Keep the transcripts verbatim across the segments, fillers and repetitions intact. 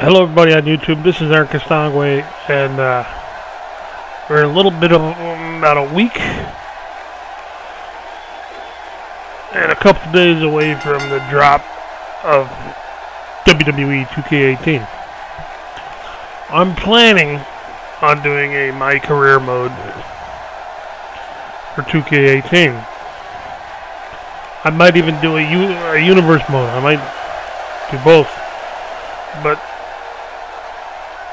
Hello everybody on YouTube, this is Eric Costangue, and uh, we're a little bit of um, about a week and a couple days away from the drop of W W E two K eighteen. I'm planning on doing a My Career mode for two K eighteen. I might even do a, U a universe mode, I might do both, but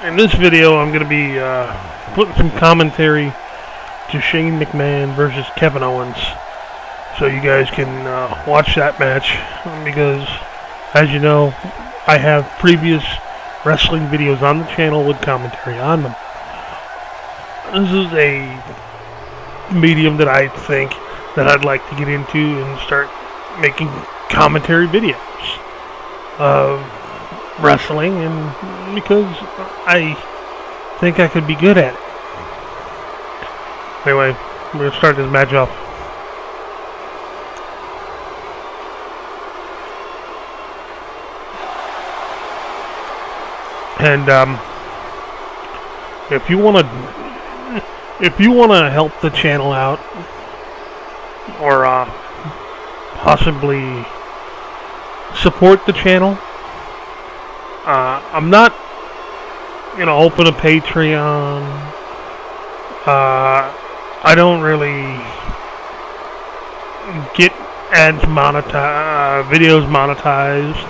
in this video, I'm going to be uh, putting some commentary to Shane McMahon versus Kevin Owens, so you guys can uh, watch that match, because, as you know, I have previous wrestling videos on the channel with commentary on them. This is a medium that I think that I'd like to get into and start making commentary videos of wrestling, and because I think I could be good at it. Anyway, we're gonna start this match off. And um, if you wanna, if you wanna help the channel out, or uh, possibly support the channel, Uh, I'm not, you know, open a Patreon. Uh, I don't really get ads monetized, uh, videos monetized,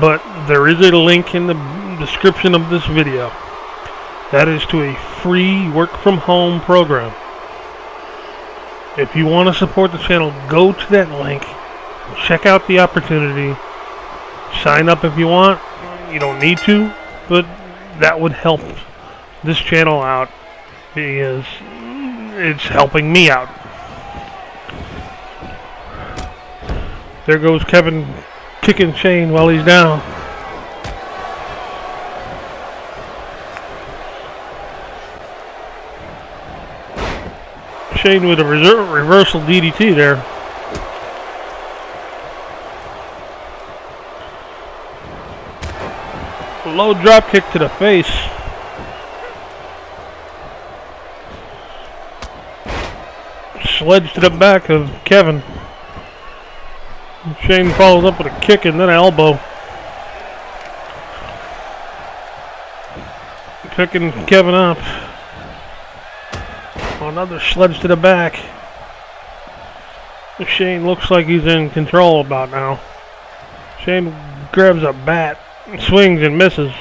but there is a link in the description of this video. That is to a free work from home program. If you want to support the channel, go to that link, check out the opportunity, sign up if you want. You don't need to, but that would help this channel out because it's helping me out. There goes Kevin kicking Shane while he's down. Shane with a reversal D D T there. Low drop kick to the face. Sledge to the back of Kevin. Shane follows up with a kick and then an elbow. Picking Kevin up. Another sledge to the back. Shane looks like he's in control about now. Shane grabs a bat. Swings and misses.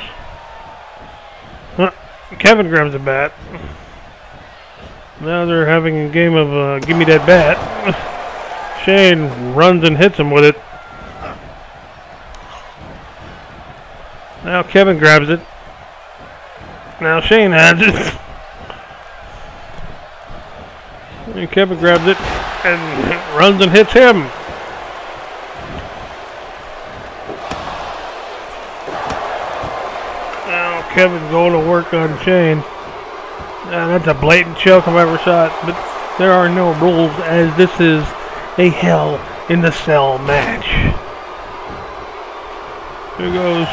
Huh. Kevin grabs a bat. Now they're having a game of uh, give me that bat. Shane runs and hits him with it. Now Kevin grabs it. Now Shane has it. And Kevin grabs it and runs and hits him. Kevin going to work on Shane. Now, that's a blatant choke I've ever shot, but there are no rules as this is a Hell in the Cell match. Here goes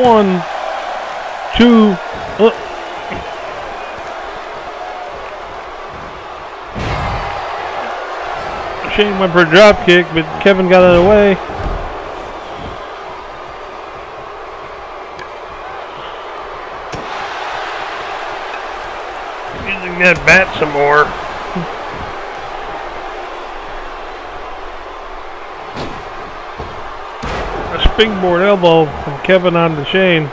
one, two. Uh. Shane went for a drop kick, but Kevin got out of the way. That bat some more. A springboard elbow from Kevin on to Shane.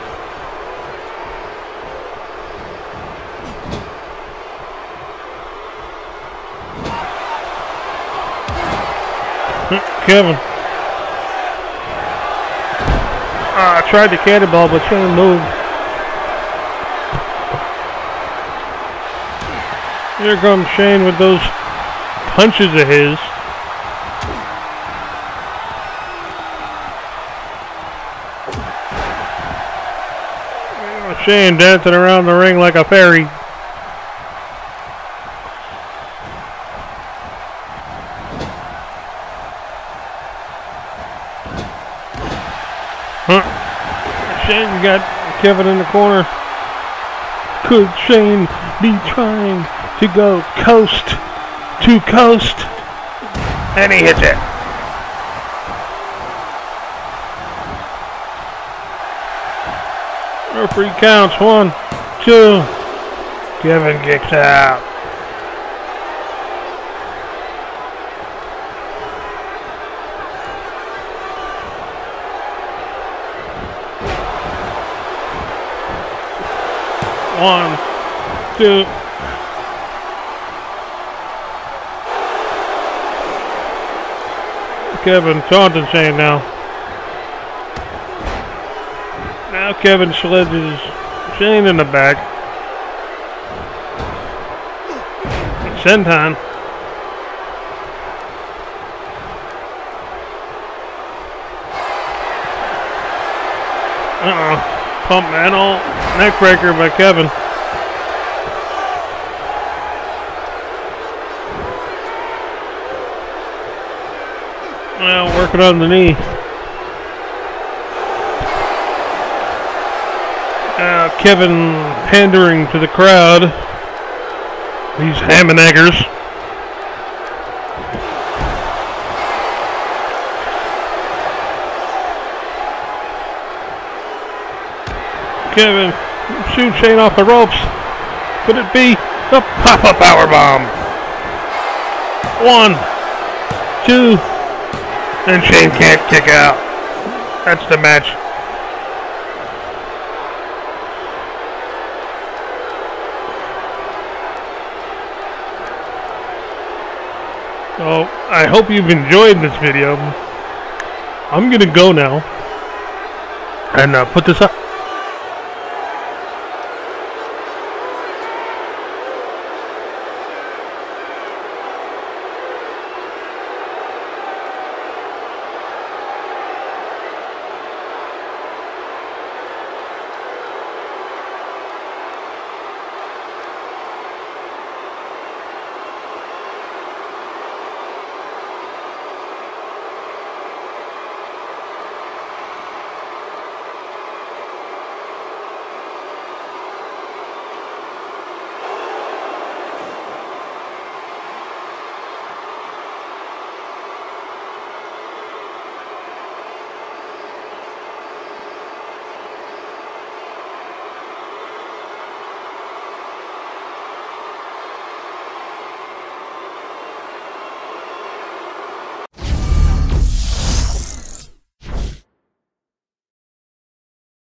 Kevin uh, tried the cannonball, but Shane moved. Here comes Shane with those punches of his. Shane dancing around the ring like a fairy. Huh. Shane got Kevin in the corner. Could Shane be trying to go coast to coast? And he hits it. Referee counts. One, two. Kevin kicks out. One, two. Kevin taunting Shane now. Now Kevin sledges Shane in the back. Senton. Uh-oh. Pump metal neck breaker by Kevin. Now well, working on the knee. Now uh, Kevin pandering to the crowd. These hammockers. Kevin shoots Shane off the ropes. Could it be the pop-up powerbomb? One, two, and Shane can't kick out. That's the match. So, I hope you've enjoyed this video. I'm gonna go now and uh, put this up.